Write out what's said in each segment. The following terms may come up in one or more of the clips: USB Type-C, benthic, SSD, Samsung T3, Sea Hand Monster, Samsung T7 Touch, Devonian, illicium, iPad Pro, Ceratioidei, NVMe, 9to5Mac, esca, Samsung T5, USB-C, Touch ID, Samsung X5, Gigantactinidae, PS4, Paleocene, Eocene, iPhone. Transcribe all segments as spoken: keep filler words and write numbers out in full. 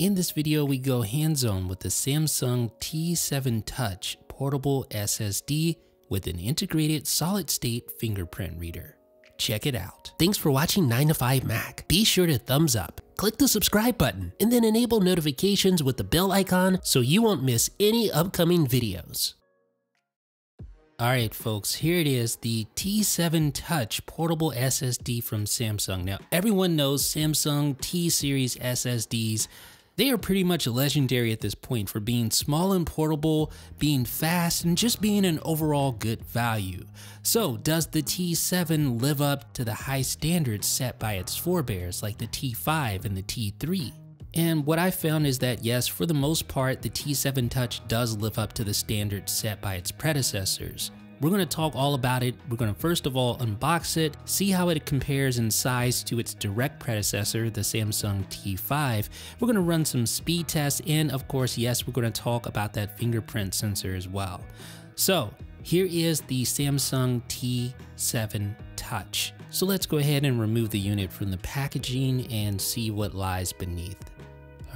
In this video, we go hands-on with the Samsung T seven Touch portable S S D with an integrated solid-state fingerprint reader. Check it out. Thanks for watching nine to five Mac. Be sure to thumbs up, click the subscribe button, and then enable notifications with the bell icon so you won't miss any upcoming videos. Alright folks, here it is, the T seven Touch portable S S D from Samsung. Now everyone knows Samsung T-series S S Ds. They are pretty much legendary at this point for being small and portable, being fast, and just being an overall good value. So does the T seven live up to the high standards set by its forebears like the T five and the T three? And what I found is that yes, for the most part, the T seven Touch does live up to the standards set by its predecessors. We're going to talk all about it. We're going to first of all unbox it, see how it compares in size to its direct predecessor, the Samsung T five. We're going to run some speed tests, and of course, yes, we're going to talk about that fingerprint sensor as well. So here is the Samsung T seven Touch. So let's go ahead and remove the unit from the packaging and see what lies beneath.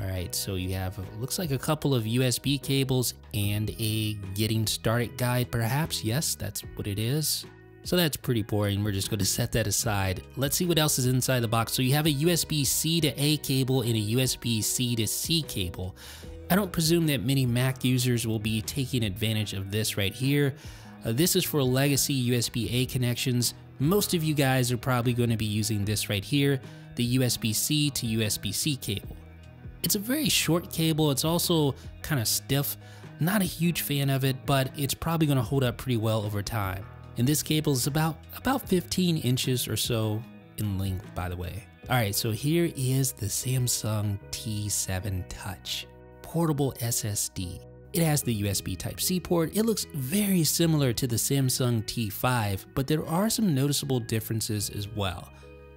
All right, so you have, looks like a couple of U S B cables and a getting started guide, perhaps. Yes, that's what it is. So that's pretty boring. We're just going to set that aside. Let's see what else is inside the box. So you have a U S B C to A cable and a U S B C to C cable. I don't presume that many Mac users will be taking advantage of this right here. Uh, this is for legacy U S B A connections. Most of you guys are probably going to be using this right here, the U S B C to U S B C cable. It's a very short cable. It's also kind of stiff. Not a huge fan of it, but it's probably going to hold up pretty well over time. And this cable is about, about fifteen inches or so in length, by the way. All right, so here is the Samsung T seven Touch portable S S D. It has the U S B Type-C port. It looks very similar to the Samsung T five, but there are some noticeable differences as well.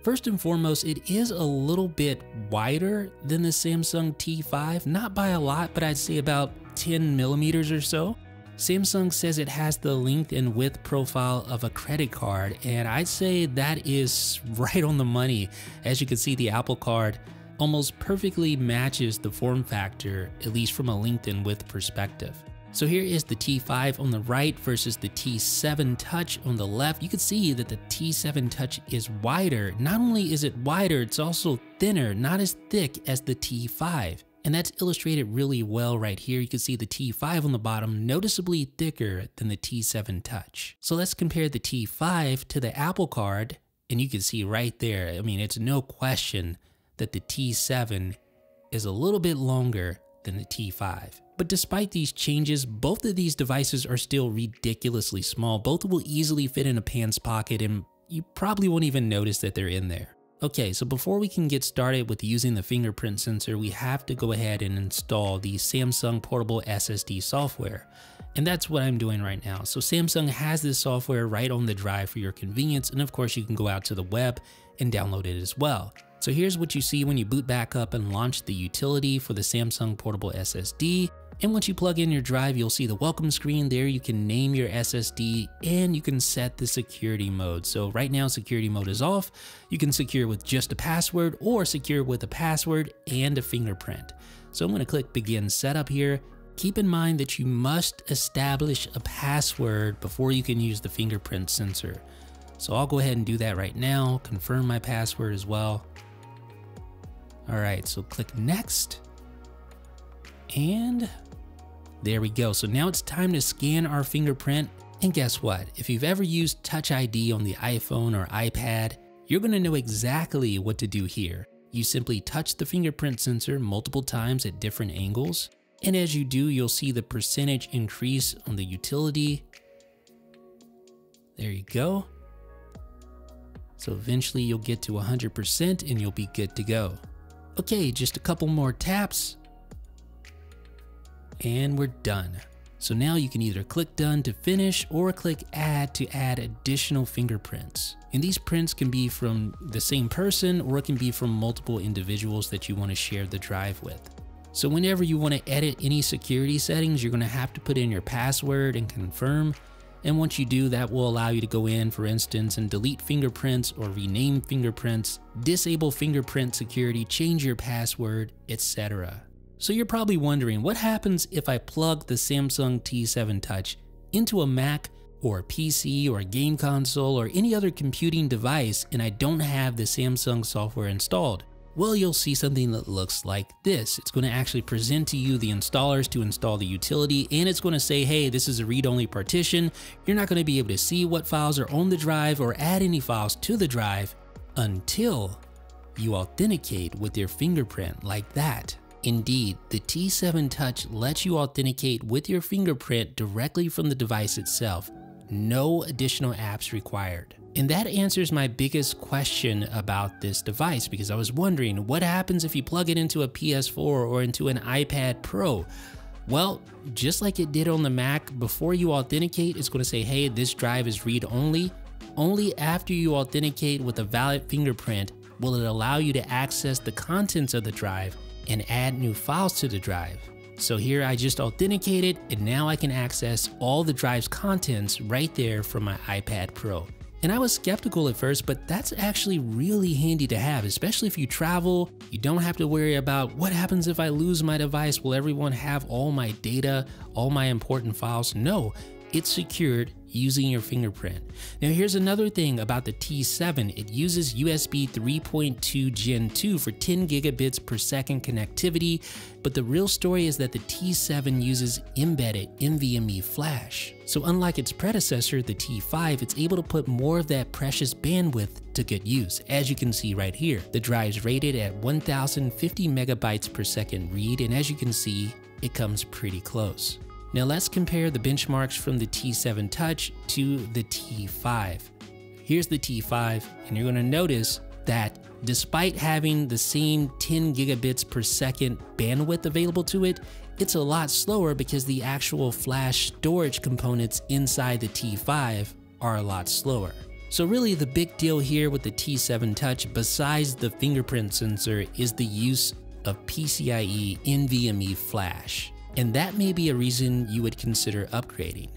First and foremost, it is a little bit wider than the Samsung T five, not by a lot, but I'd say about ten millimeters or so. Samsung says it has the length and width profile of a credit card, and I'd say that is right on the money. As you can see, the Apple Card almost perfectly matches the form factor, at least from a length and width perspective. So here is the T five on the right versus the T seven Touch on the left. You can see that the T seven Touch is wider. Not only is it wider, it's also thinner, not as thick as the T five. And that's illustrated really well right here. You can see the T five on the bottom noticeably thicker than the T seven Touch. So let's compare the T five to the Apple Card, and you can see right there, I mean, it's no question that the T seven is a little bit longer than the T five. But despite these changes, both of these devices are still ridiculously small. Both will easily fit in a pants pocket, and you probably won't even notice that they're in there. Okay, so before we can get started with using the fingerprint sensor, we have to go ahead and install the Samsung portable S S D software. And that's what I'm doing right now. So Samsung has this software right on the drive for your convenience, and of course you can go out to the web and download it as well. So here's what you see when you boot back up and launch the utility for the Samsung portable S S D. And once you plug in your drive, you'll see the welcome screen there. You can name your S S D and you can set the security mode. So right now security mode is off. You can secure with just a password or secure with a password and a fingerprint. So I'm going to click begin setup here. Keep in mind that you must establish a password before you can use the fingerprint sensor. So I'll go ahead and do that right now. Confirm my password as well. All right, so click next. And there we go. So now it's time to scan our fingerprint. And guess what? If you've ever used Touch I D on the iPhone or iPad, you're going to know exactly what to do here. You simply touch the fingerprint sensor multiple times at different angles. And as you do, you'll see the percentage increase on the utility. There you go. So eventually you'll get to one hundred percent and you'll be good to go. Okay, just a couple more taps. And we're done. So now you can either click done to finish or click add to add additional fingerprints. And these prints can be from the same person or it can be from multiple individuals that you want to share the drive with. So whenever you want to edit any security settings, you're going to have to put in your password and confirm. And once you do, that will allow you to go in, for instance, and delete fingerprints or rename fingerprints, disable fingerprint security, change your password, et cetera. So you're probably wondering, what happens if I plug the Samsung T seven Touch into a Mac or a P C or a game console or any other computing device and I don't have the Samsung software installed? Well, you'll see something that looks like this. It's going to actually present to you the installers to install the utility, and it's going to say, hey, this is a read-only partition. You're not going to be able to see what files are on the drive or add any files to the drive until you authenticate with your fingerprint like that. Indeed, the T seven Touch lets you authenticate with your fingerprint directly from the device itself. No additional apps required. And that answers my biggest question about this device, because I was wondering, what happens if you plug it into a P S four or into an iPad Pro? Well, just like it did on the Mac, before you authenticate, it's going to say, hey, this drive is read-only. Only after you authenticate with a valid fingerprint will it allow you to access the contents of the drive and add new files to the drive. So here I just authenticated, and now I can access all the drive's contents right there from my iPad Pro. And I was skeptical at first, but that's actually really handy to have, especially if you travel. You don't have to worry about what happens if I lose my device. Will everyone have all my data, all my important files? No, it's secured using your fingerprint. Now here's another thing about the T seven. It uses U S B three point two Gen two for ten gigabits per second connectivity, but the real story is that the T seven uses embedded N V M e flash. So unlike its predecessor, the T five, it's able to put more of that precious bandwidth to good use, as you can see right here. The drive's rated at one thousand fifty megabytes per second read, and as you can see, it comes pretty close. Now let's compare the benchmarks from the T seven Touch to the T five. Here's the T five, and you're going to notice that despite having the same ten gigabits per second bandwidth available to it, it's a lot slower because the actual flash storage components inside the T five are a lot slower. So really the big deal here with the T seven Touch, besides the fingerprint sensor, is the use of P C I E N V M e flash. And that may be a reason you would consider upgrading.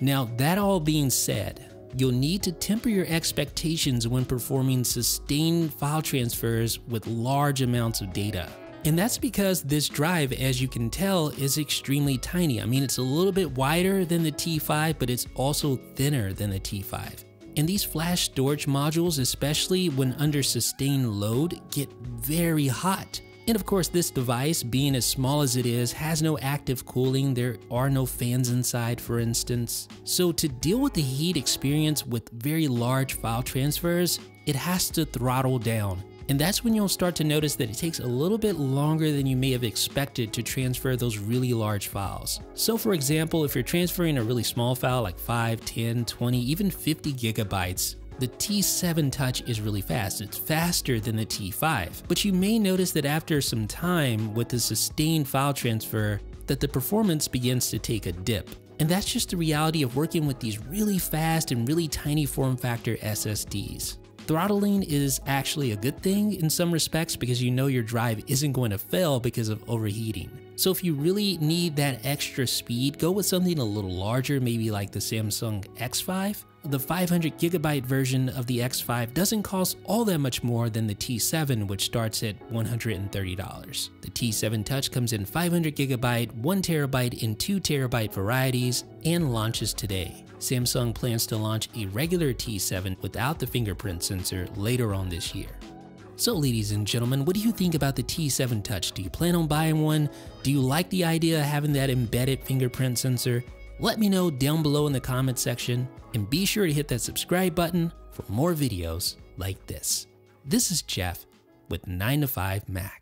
Now, that all being said, you'll need to temper your expectations when performing sustained file transfers with large amounts of data. And that's because this drive, as you can tell, is extremely tiny. I mean, it's a little bit wider than the T five, but it's also thinner than the T five. And these flash storage modules, especially when under sustained load, get very hot. And of course, this device, being as small as it is, has no active cooling. There are no fans inside, for instance. So to deal with the heat experience with very large file transfers, it has to throttle down. And that's when you'll start to notice that it takes a little bit longer than you may have expected to transfer those really large files. So for example, if you're transferring a really small file like five, ten, twenty, even fifty gigabytes, the T seven Touch is really fast. It's faster than the T five, but you may notice that after some time with the sustained file transfer that the performance begins to take a dip. And that's just the reality of working with these really fast and really tiny form factor S S Ds. Throttling is actually a good thing in some respects because you know your drive isn't going to fail because of overheating. So if you really need that extra speed, go with something a little larger, maybe like the Samsung X five. The five hundred gigabyte version of the X five doesn't cost all that much more than the T seven, which starts at one hundred thirty dollars. The T seven Touch comes in five hundred gigabyte, one terabyte, and two terabyte varieties and launches today. Samsung plans to launch a regular T seven without the fingerprint sensor later on this year. So ladies and gentlemen, what do you think about the T seven Touch? Do you plan on buying one? Do you like the idea of having that embedded fingerprint sensor? Let me know down below in the comments section, and be sure to hit that subscribe button for more videos like this. This is Jeff with nine to five Mac.